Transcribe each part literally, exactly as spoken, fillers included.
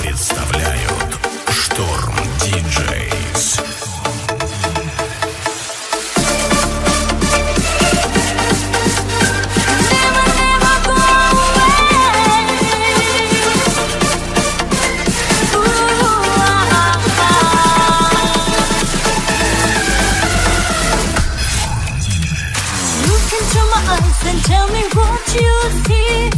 Представляют Шторм диджейс. Tell me what you see.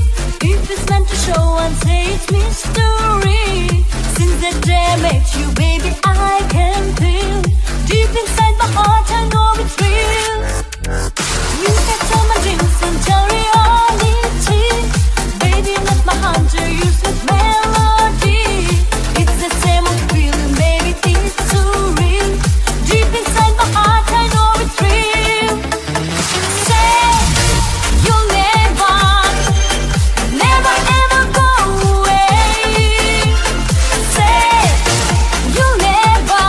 If it's meant to show and say it's mystery. Since the day I met you, baby, I can feel deep inside my heart, I know it's real. You can tell my dreams and tell reality. Baby, let my heart to you with melody. It's the same old feeling, baby, it's too real. Deep inside my heart, I know it's real. Say you'll never, never ever go away. Say you'll never,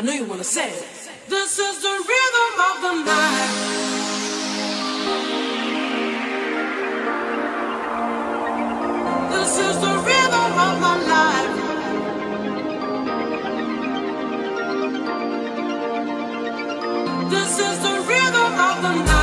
I know you wanna say it. This is the rhythm of the night. This is the rhythm of my life. This is the rhythm of the night.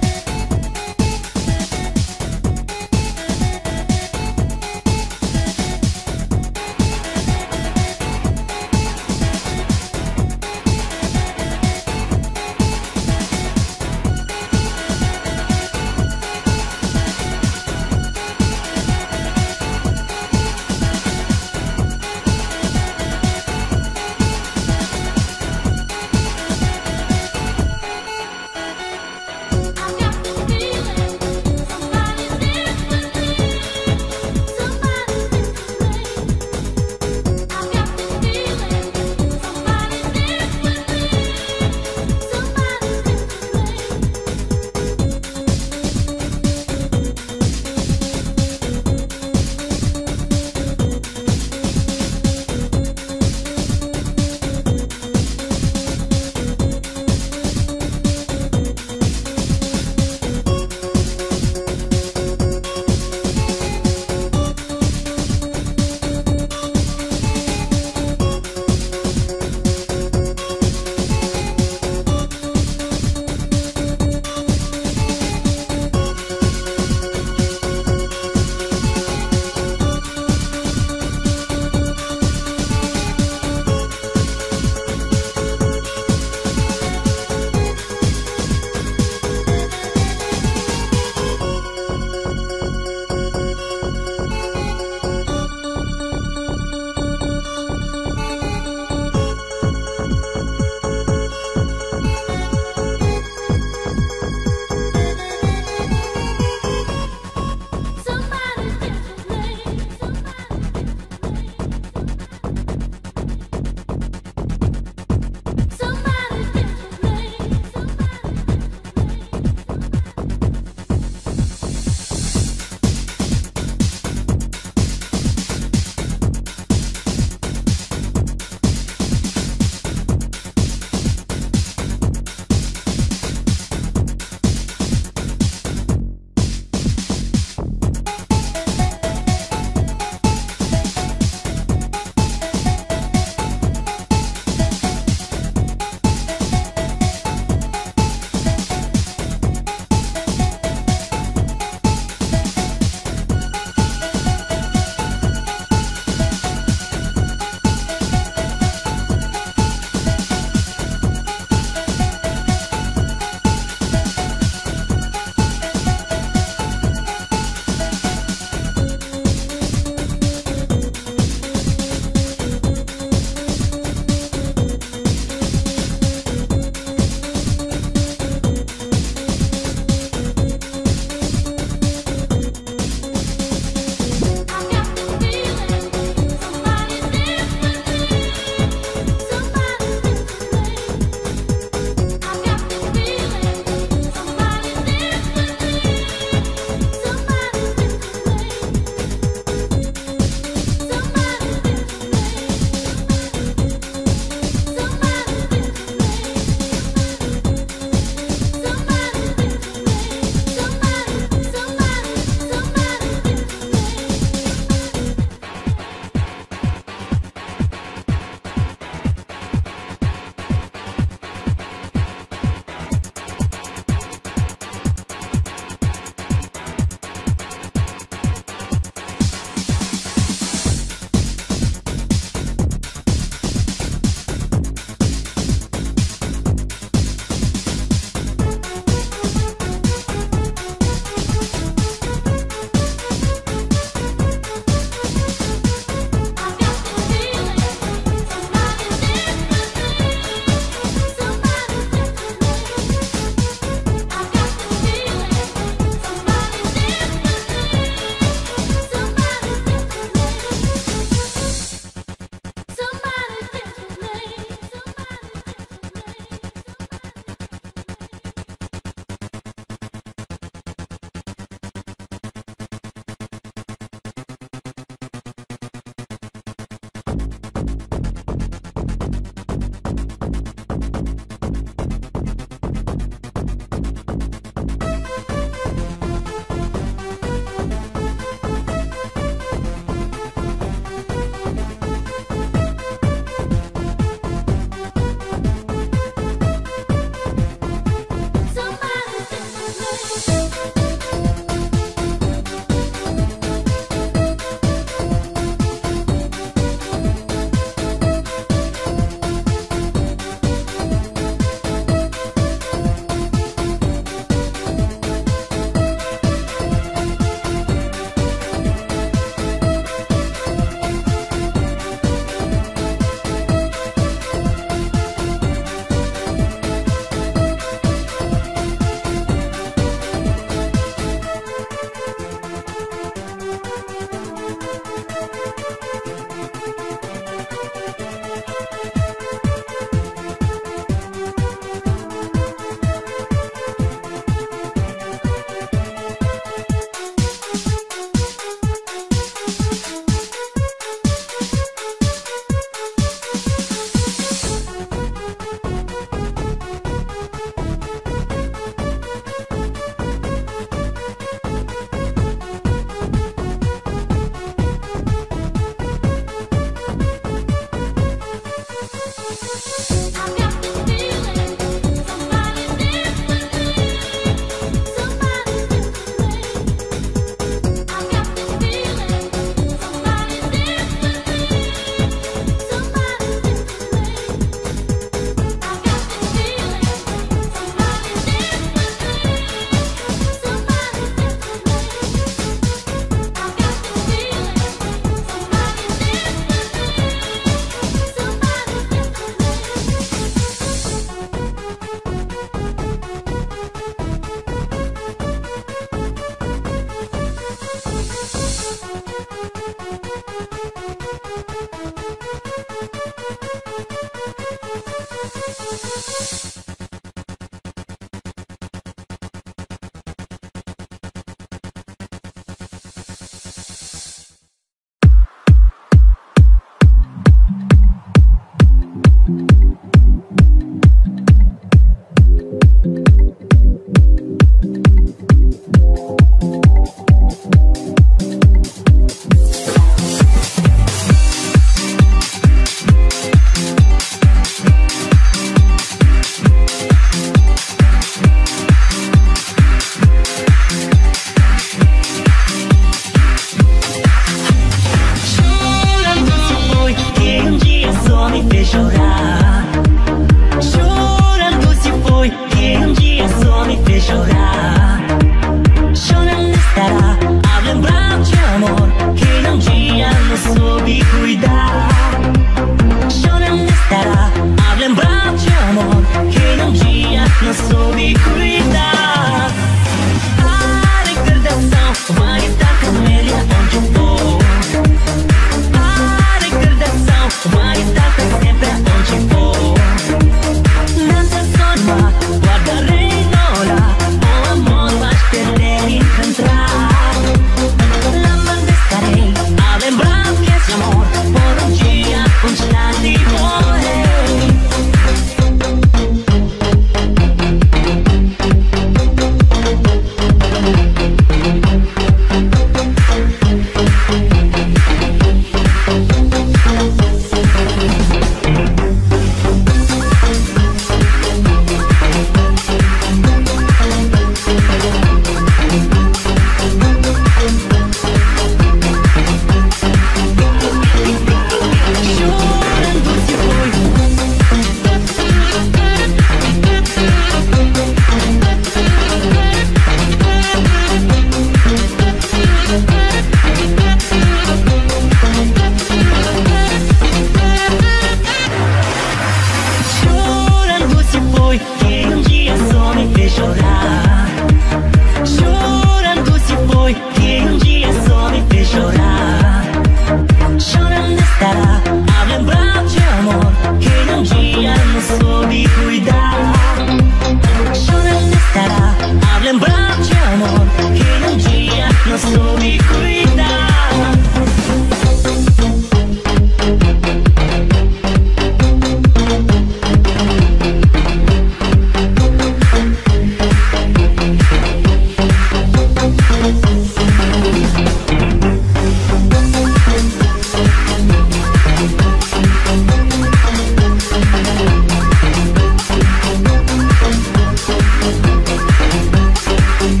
We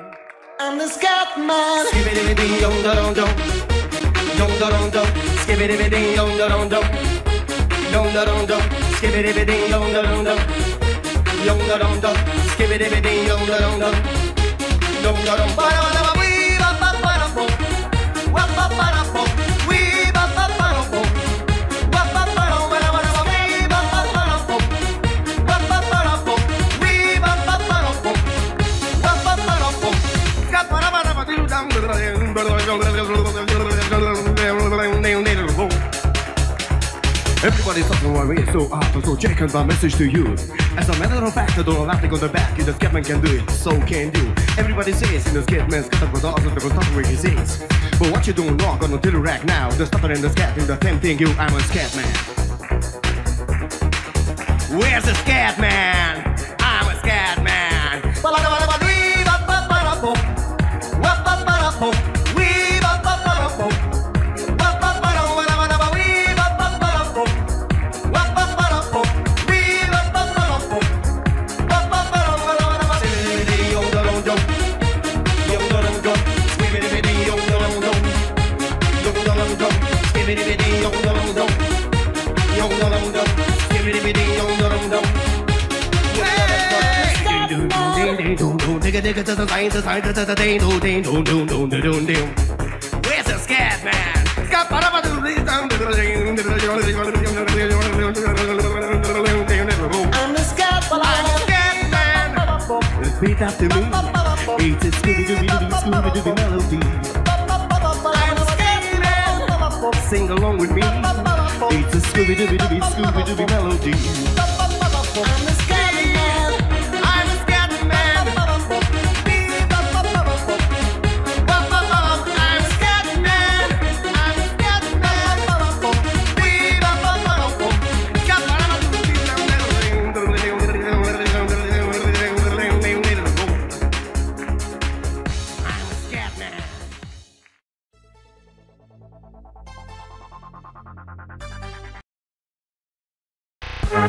I'm the Scatman. Skibidi dong dong dong, dong dong dong. Skibidi dong dong dong, dong dong dong. Skibidi dong dong dong, dong dong dong. Skibidi dong dong dong, dong dong dong. We ba ba ba ba, wa ba ba ba. We ba ba ba ba, wa ba ba ba. We ba ba ba ba, wa ba ba ba. We ba ba ba ba, wa ba ba ba. Everybody's talking about me, so awful, so check out my message to you. As a matter of fact, I don't have to go on the back. The Scatman can do it, so can you. Everybody says in the Scatman, scatter for the awesome, the top where he says. But what you don't know, I'm gonna tell you right now. The stutter and the scat is the same thing, you, I'm a Scatman. Where's the Scatman? I'm a Scatman. Where's the Scatman? I'm the Scatman. I'm the Scatman. Repeat after me. It's a Scooby-Dooby-Dooby-Scooby-Dooby melody. I'm the Scatman. Sing along with me. It's a Scooby-Dooby-Dooby-Scooby-Dooby melody. I'm the Scatman. Never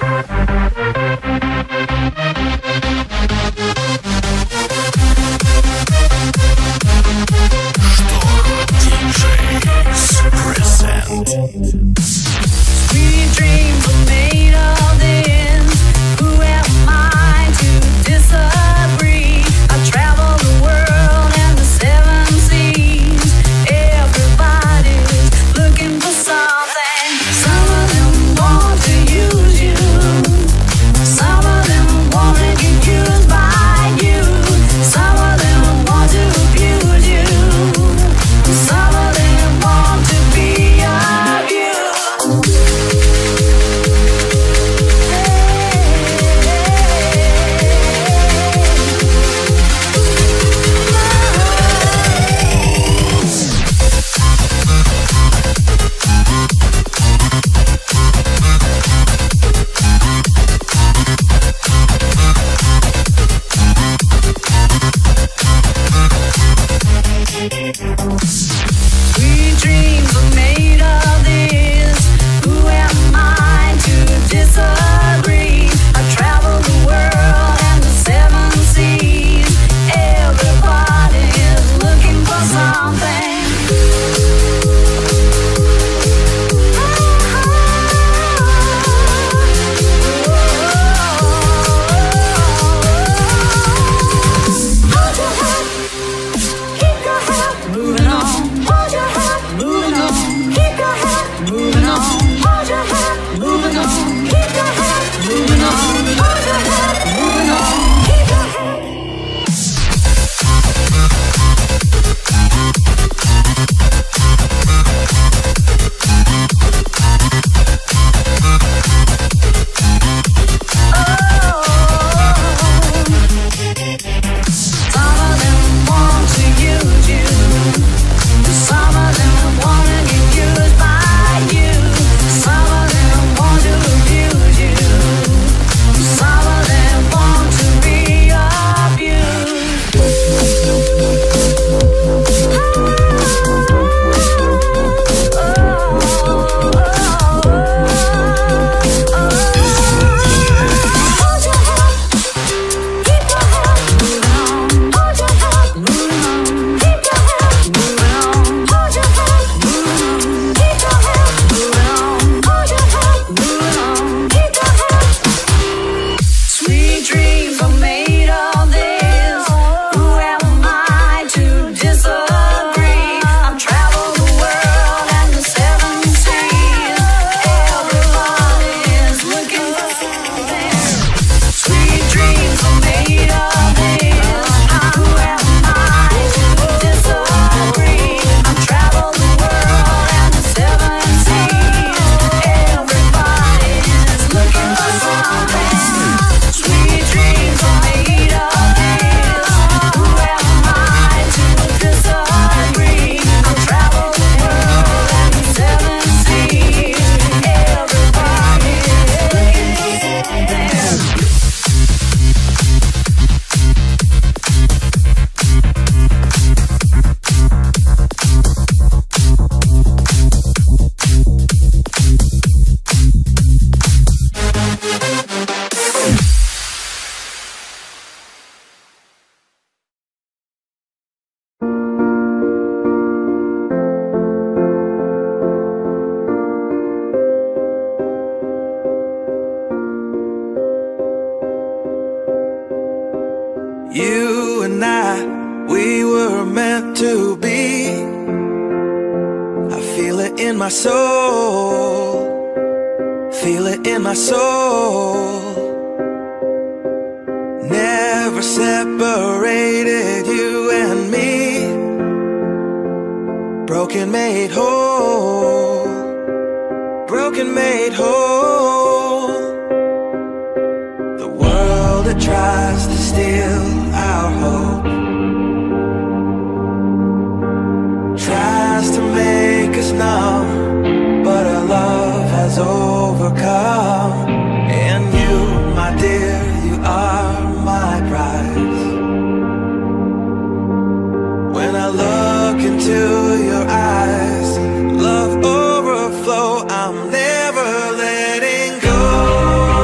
letting go.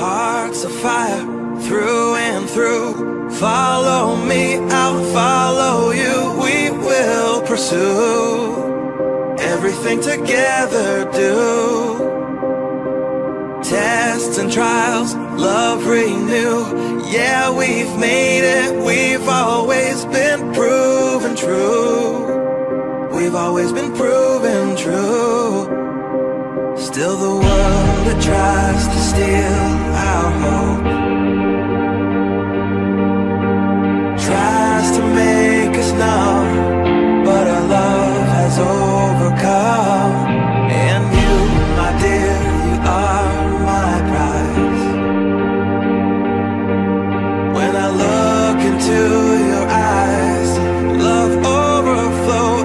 Hearts of fire, through and through. Follow me, I'll follow you. We will pursue everything together, do. Tests and trials, love renew. Yeah, we've made it, we've always been proven true. We've always been proven true. Still the world that tries to steal our hope, tries to make us numb, but our love has overcome. And you, my dear, you are my prize. When I look into your eyes, love overflows.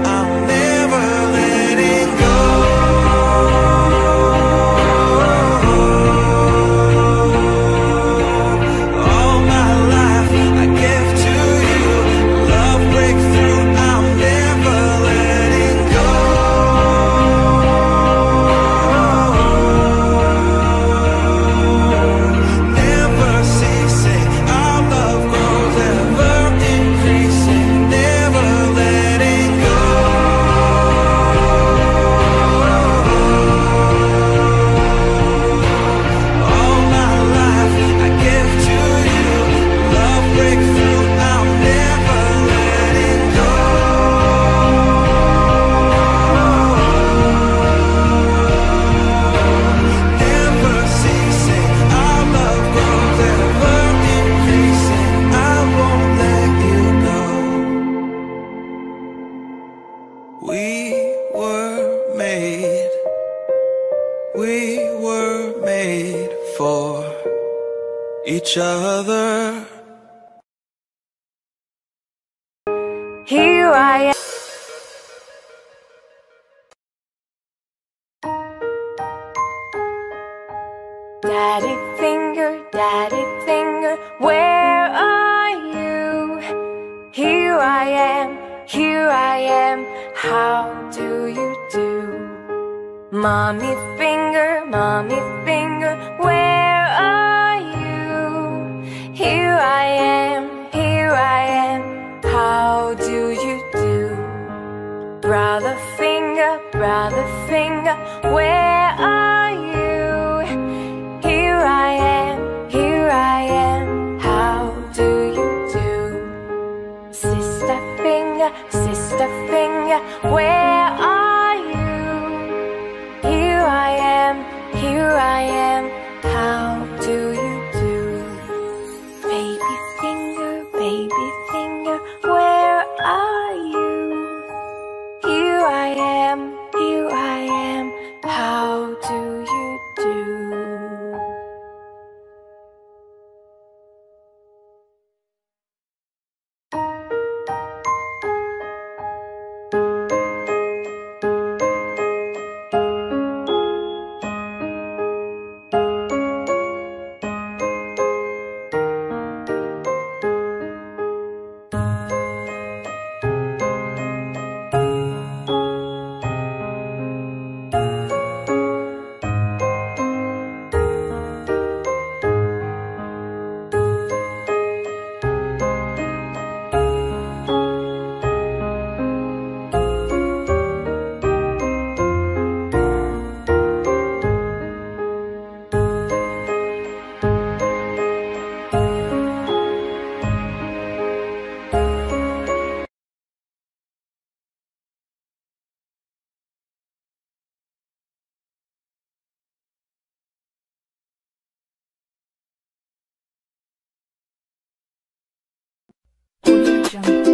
Jump.